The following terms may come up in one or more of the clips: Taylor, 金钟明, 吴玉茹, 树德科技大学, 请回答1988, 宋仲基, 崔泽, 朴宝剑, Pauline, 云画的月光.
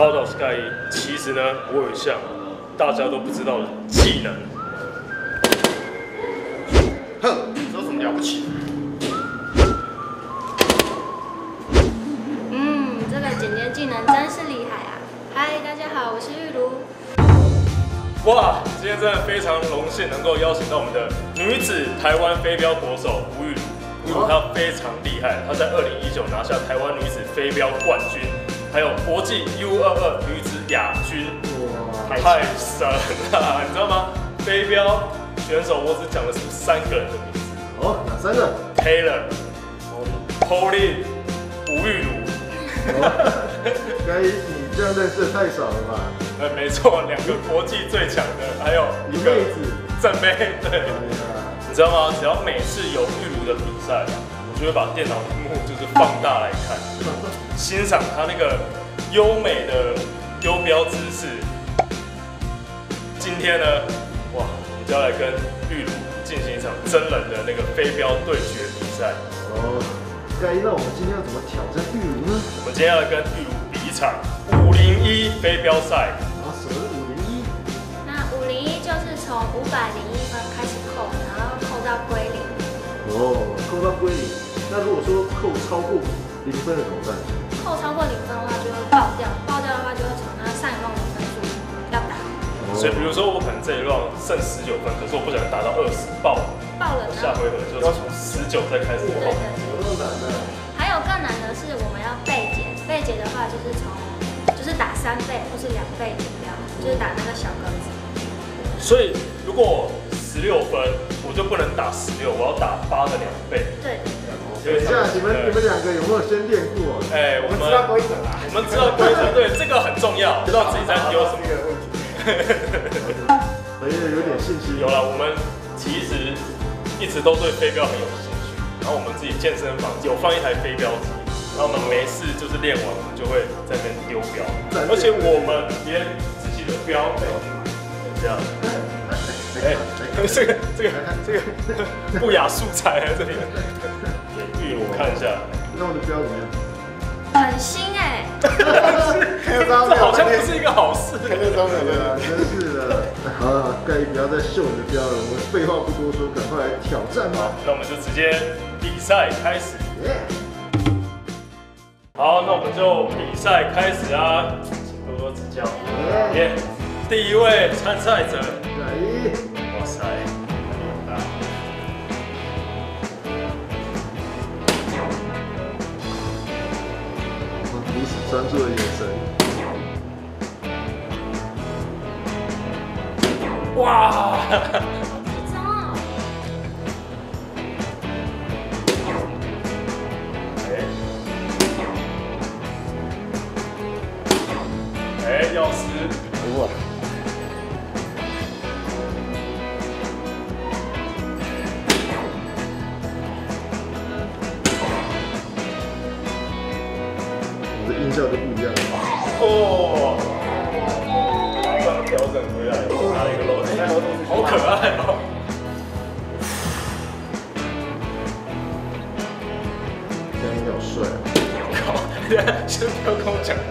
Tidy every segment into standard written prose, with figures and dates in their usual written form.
How to Sky 其实呢，我有一项大家都不知道的技能。哼，这有什么了不起？这个剪接技能真是厉害啊！嗨，大家好，我是玉茹。哇，今天真的非常荣幸能够邀请到我们的女子台湾飞镖国手吴玉茹。 她非常厉害，她在2019拿下台湾女子飞镖冠军，还有国际 U22 女子亚军。哇，太神了！你知道吗？飞镖选手我只讲的是三个人的名字。哦，哪三个 ？Taylor、Pauline、吴玉茹。所以你这样认识太少了吧？没错，两个国际最强的，还有一个正妹。对。你知道吗？只要每次有玉茹的比赛，我就会把电脑屏幕就是放大来看，欣赏她那个优美的丢镖姿势。今天呢，哇，我们就要来跟玉茹进行一场真人的那个飞镖对决比赛。哦，那我们今天要怎么挑战玉茹呢？我们今天要跟玉茹比一场501飞镖赛。啊，什么是501？那501就是从501分开始扣，然后扣到归零。 哦，扣到归零。那如果说扣超过0分的怎么办？扣超过0分的话就会爆掉，爆掉的话就会从它上一round的分数要打。所以比如说我可能这一round剩19分，可是我不想达到20，爆了，下回合就要从19再开始扣。有难的。还有更难的是我们要倍解，倍解的话就是打3倍或是2倍指标，就是打那个小格子。所以如果16分。 我就不能打16，我要打8的2倍。对。等一下，你们两个有没有先练过？哎，我们知道规则啦。我们知道规则，对，这个很重要，知道自己在丢什么。我也有点兴趣。有啦，我们其实一直都对飞镖很有兴趣，然后我们自己健身房有放一台飞镖机，然后我们没事就是练完，我们就会在那边丢镖，而且我们连自己的镖都有买，这样。 哎，这个不雅素材在这里，玉茹我看一下，那我的标准怎么样？很新哎，这好像不是一个好事。看这张脸啊，真是的。好了，盖不要再秀你的标了，我们废话不多说，赶快来挑战吧。那我们就直接比赛开始。好，那我们就比赛开始啊，请多多指教。耶，第一位参赛者。 哇塞，很大！彼此专注的眼神。哇！哎，钥匙！哇！ 音效都不一样哦，马上调整回来，拿了一个漏斗，好可爱哦！这样你好帅啊！靠，先不要跟我讲话。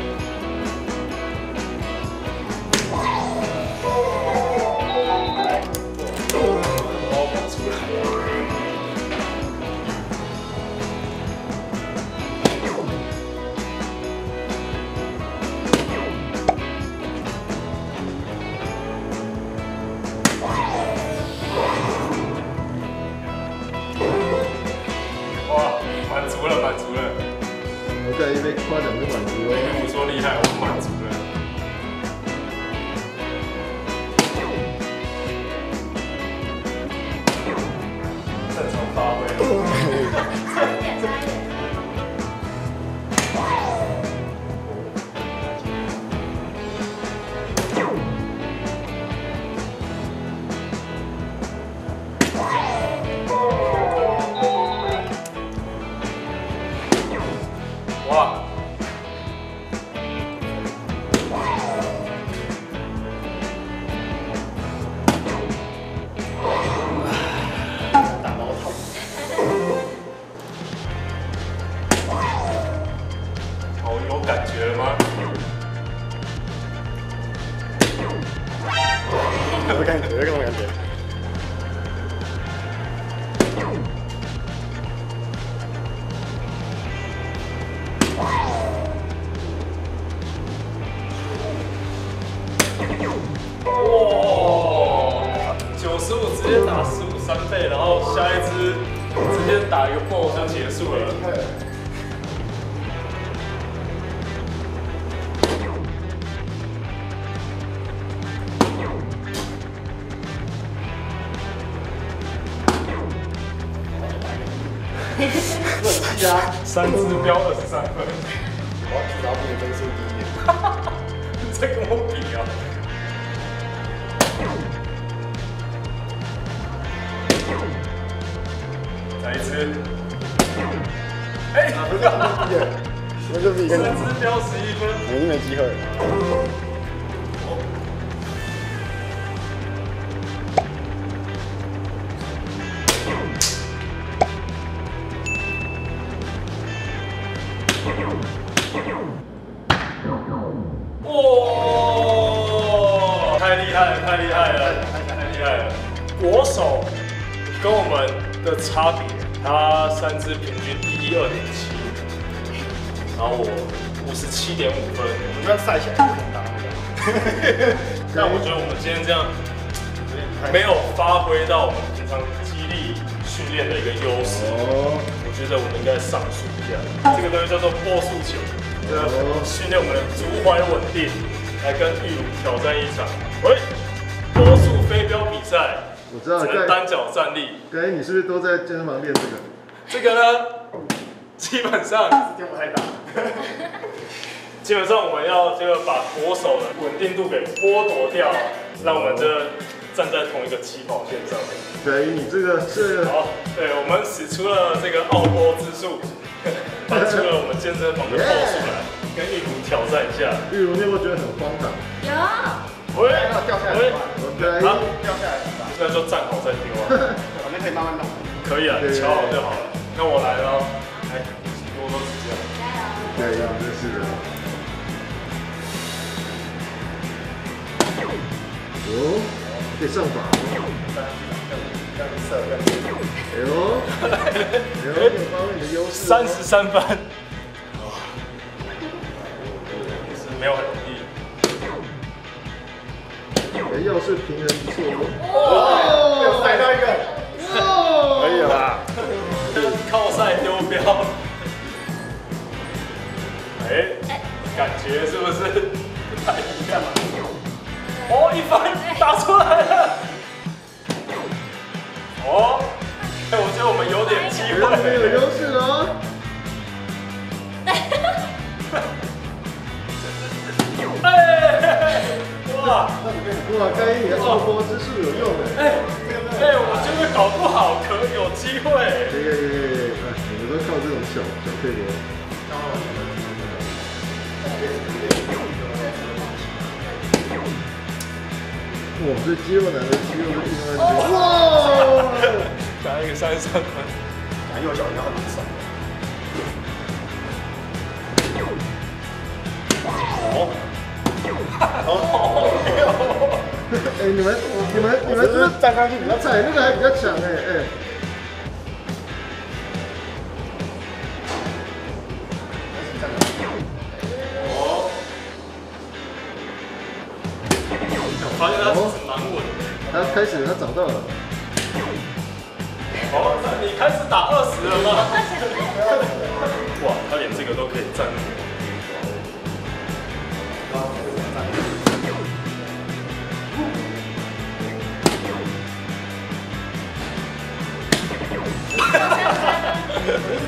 跑出来3倍，然后下一只直接打一个爆就结束了。对啊，3只飙23分。我要提高你的分数低一点。哈哈哈，在跟我比啊！ 来一只，哎，不是第二，那就比一个3只标11分，我已经没机会了。哇！太厉害了，太厉害了，太厉害了！国手跟我们 的差别，他3只平均112.7，然后我57.5分，我这样赛起来很大。但我觉得我们今天这样没有发挥到我们平常肌力训练的一个优势，我觉得我们应该上诉一下。这个东西叫做波速球，训练我们的足踝稳定，来跟玉茹挑战一场。喂，波速飞镖比赛。 我知道，单脚站立。对，你是不是都在健身房练这个？这个呢，基本上天不太大。基本上我们要这个把国手的稳定度给剥夺掉，让我们这站在同一个起跑线上面。对，你这个是好，对我们使出了这个奥波之术，搬出了我们健身房的奥术来，跟玉茹挑战一下。玉茹，你有没有觉得很荒唐？有。 喂，掉下来，喂，好，掉下来，那就站好再丢啊，反正可以慢慢打，可以啊，你瞧好就好了。那我来了，来，多多指教。对，真是的。哦，可以上法吗？哎呦，哎呦，有发挥你的优势。33分，是没有很容易。 要是平衡不错，哇，踩到一个，可以啦，靠赛丢标，哎，感觉是不是不太一样？哦，1分打出来了，哦，哎，我觉得我们有点机会，没有优势了。 哇！哇！该你的奥波之术有用的。哎哎，我真的搞不好可有机会。对，你们都靠这种小配合。我们这肌肉男的肌肉运动量。哇！打一个33分，打右脚要很爽。哦。 哦，哎，你们是不是站上去比较菜，那个还比较强哎。哦，我发现他其实蛮稳的。他开始他找到了。哦，那你开始打20了吗？哇，他连这个都可以站。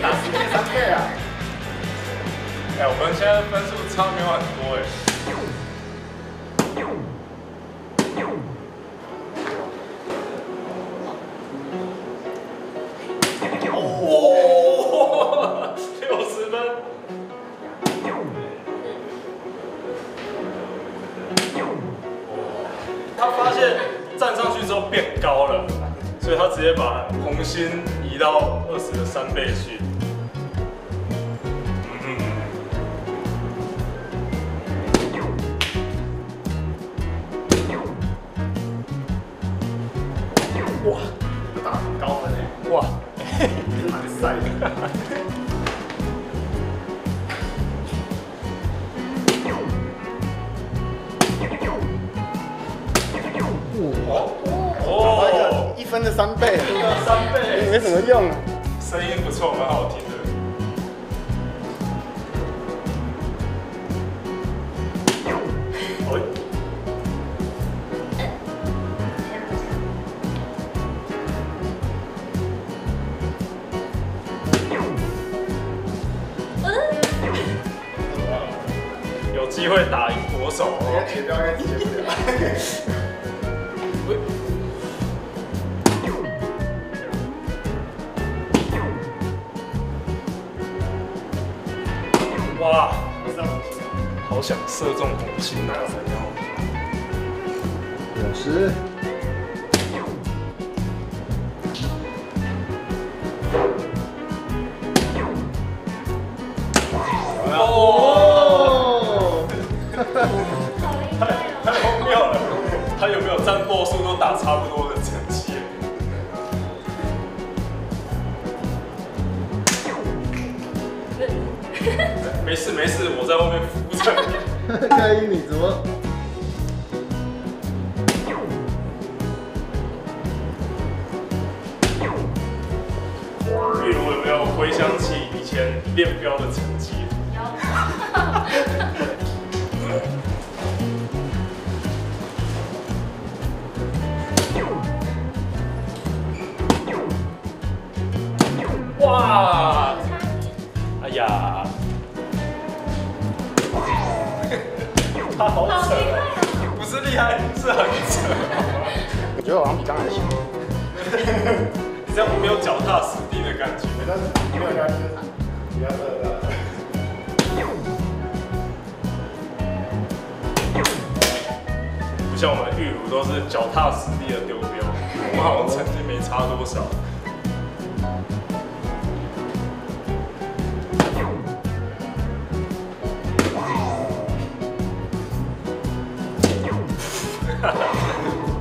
打3倍啊！哎，我们现在分数差没有很多哎。哦，60分！他发现站上去之后变高了，所以他直接把红心移到20的3倍去。 哇，打很高分哎！哇，真蛮帅的。哦哦，1分的3倍，3倍，没什么用啊。声音不错，蛮好听的。有机会打赢国手哦！绝对要解决。 哇，好想射中红心啊！90。哦！太荒谬了！他有没有战波数都打差不多的成绩？ 没事没事，我在后面扶着你。嘉一，你怎么？玉如有没有回想起以前练标的成绩？有。哇！哎呀！ 他好扯，不是厉害，是很扯。我觉得我好像比刚才强。你这样没有脚踏实地的感觉，但是你有感觉，比较扯的。不像我们玉如都是脚踏实地的丢标，我们好像成绩没差多少。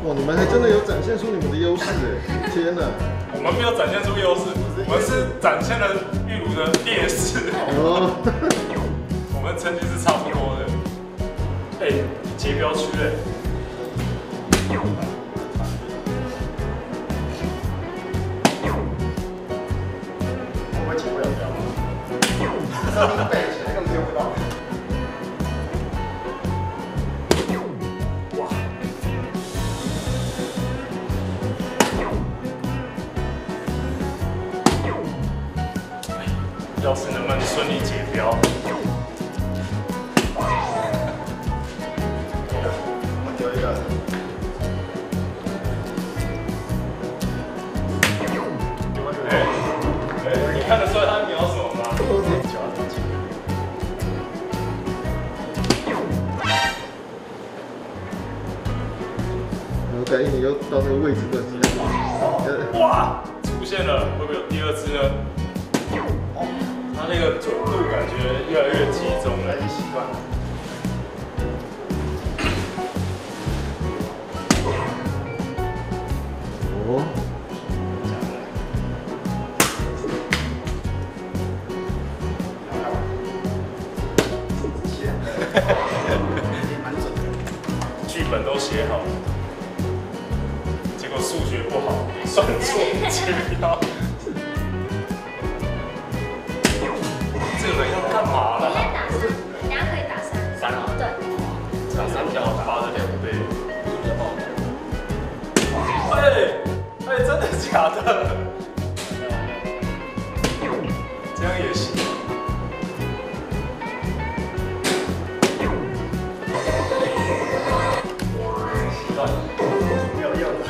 哇，你们还真的有展现出你们的优势哎！天哪，我们没有展现出优势，我们是展现了玉如的劣势。哦，我们成绩是差不多的。哎、欸，截标区哎。我们截不了标。哈哈哈。 要是能不能顺利解标？我丢一个。哎，你看得出来他瞄什么吗？我感觉你又到那个位置了。哇！出现了，会不会有第二支呢？ 他那个准度感觉越来越集中了，你习惯了。哦。蛮准的。剧本都写好了，结果数学不好，算错截标。干嘛了？你等下可以打3，对，打3条8的2倍，哎，真的假的？这样也行。没有用的。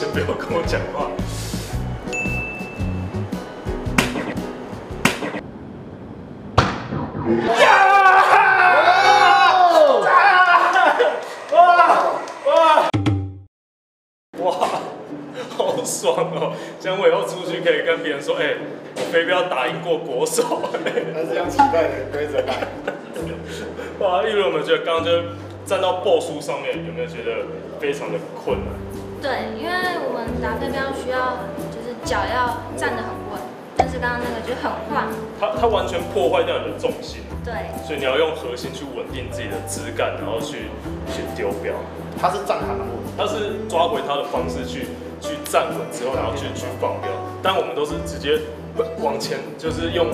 先不要跟我讲话。哇！好爽哦！这样我以后出去可以跟别人说，哎，我飞镖打赢过国手。他是用期待的规则来。哇！玉如有没有觉得刚刚就站到步数上面，有没有觉得非常的困难？ 对，因为我们打对标需要，就是脚要站得很稳，甚至刚刚那个就很晃。它完全破坏掉你的重心。对。所以你要用核心去稳定自己的枝干，然后去丢标。它是站很稳，它是抓回它的方式去站稳之后，然后去放标。但我们都是直接往前，就是用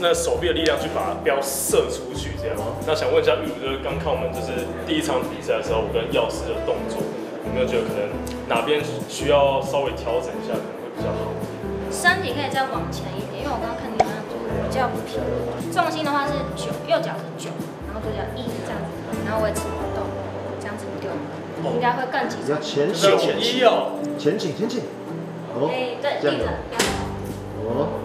那手臂的力量去把标射出去，这样。那想问一下玉茹，就是刚看我们就是第一场比赛的时候，我跟药师的动作，有没有觉得可能哪边需要稍微调整一下，可能会比较好？身体可以再往前一点，因为我刚刚看你那组比较不平。重心的话是9，右脚是9，然后左脚1这样子，然后维持不动，这样子丢，应该会更紧张。前倾，前倾。哦，对，立着。哦。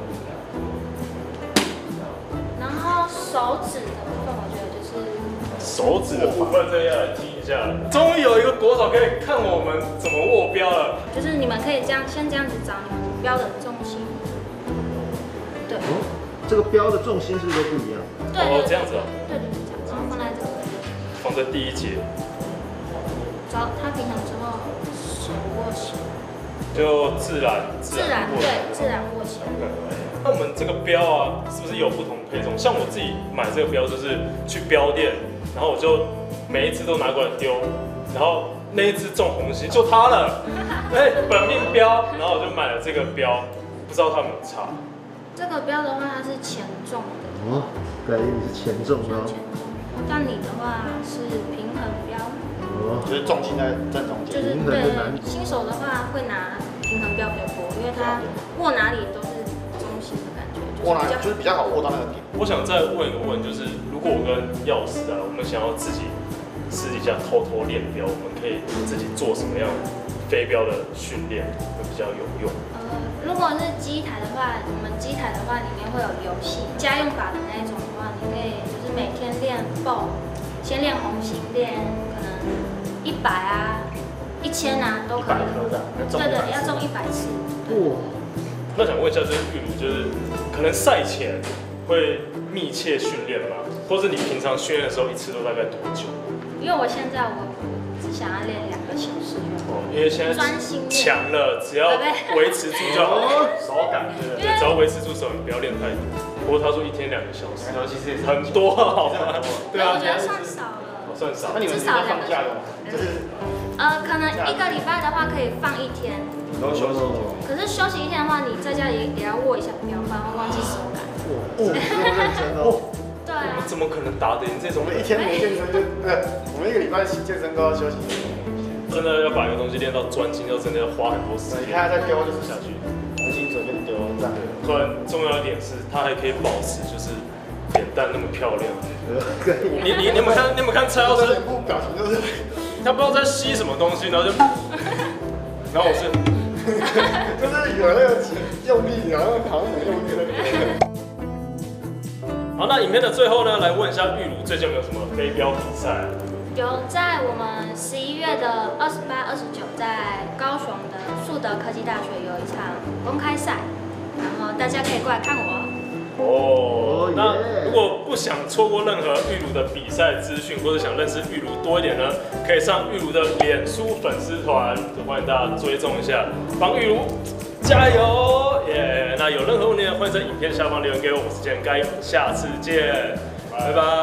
然后手指的部分，我觉得就是。 手指的部分，这要来听一下。终于有一个国手可以看我们怎么握标了。就是你们可以这样，先这样子找你们标的重心。对。哦，这个标的重心是不是都不一样？对。哦，这样子啊。对对对，这样子。然后放在这里。放在第一节。找它平衡之后，手握起。就自然对，自然握起。那我们这个标啊，是不是有不同配重？像我自己买这个标，就是去标店。 然后我就每一次都拿过来丢，然后那一次中红心就它了，哎，本命标，然后我就买了这个标，不知道它有没有差。这个标的话，它是前重的。哦，对，你是前重标。但你的话是平衡标。哦，就是重心在正中间。就是对，新手的话会拿平衡标比较多，因为它握哪里都是中心的感觉，就是比较好握到那个点。我想再问一个问，就是。 如果我跟药师啊，我们想要自己私底下偷偷练标，我们可以自己做什么样飞标的训练会比较有用？如果是机台的话，我们机台的话里面会有游戏家用法的那一种的话，你可以就是每天练爆，先练红心，练可能100啊、1000啊都可以。对，要中100次。哇！那想问一下，就是玉茹，就是可能赛前会密切训练吗？ 或是你平常训练的时候，一次都大概多久？因为我现在只想要练2个小时。哦，因为现在专心强了，只要维持住就好。手感对，只要维持住手，你不要练太多。不过他说1天2个小时，其实很多，好吗？对啊，我觉得算少了。算少。那你们放假了吗？就是可能1个礼拜的话可以放1天，然后休息。可是休息1天的话，你在家也得要握一下标，不然会忘记手感。哦。 我们怎么可能打得赢这种？我们1天没健身就，我们1个礼拜健身都要休息1天。真的要把一个东西练到专心，要真的要花很多时间。你看他在丢就是下去，很精准就丢站。突然重要一点是，他还可以保持就是脸蛋那么漂亮。你们看蔡老师，脸部表情就是，他不知道在吸什么东西，然后就，然后我是，就是有那个用力，然后好像很用力的。 好，那影片的最后呢，来问一下玉茹最近有没有什么飞镖比赛？有，在我们11月的28、29，在高雄的树德科技大学有一场公开赛，然后大家可以过来看我。哦，那如果不想错过任何玉茹的比赛资讯，或者想认识玉茹多一点呢，可以上玉茹的脸书粉丝团，就欢迎大家追踪一下，帮玉茹加油！耶、yeah ！ 有任何问题，欢迎在影片下方留言给我。我是建盖，下次见，拜拜。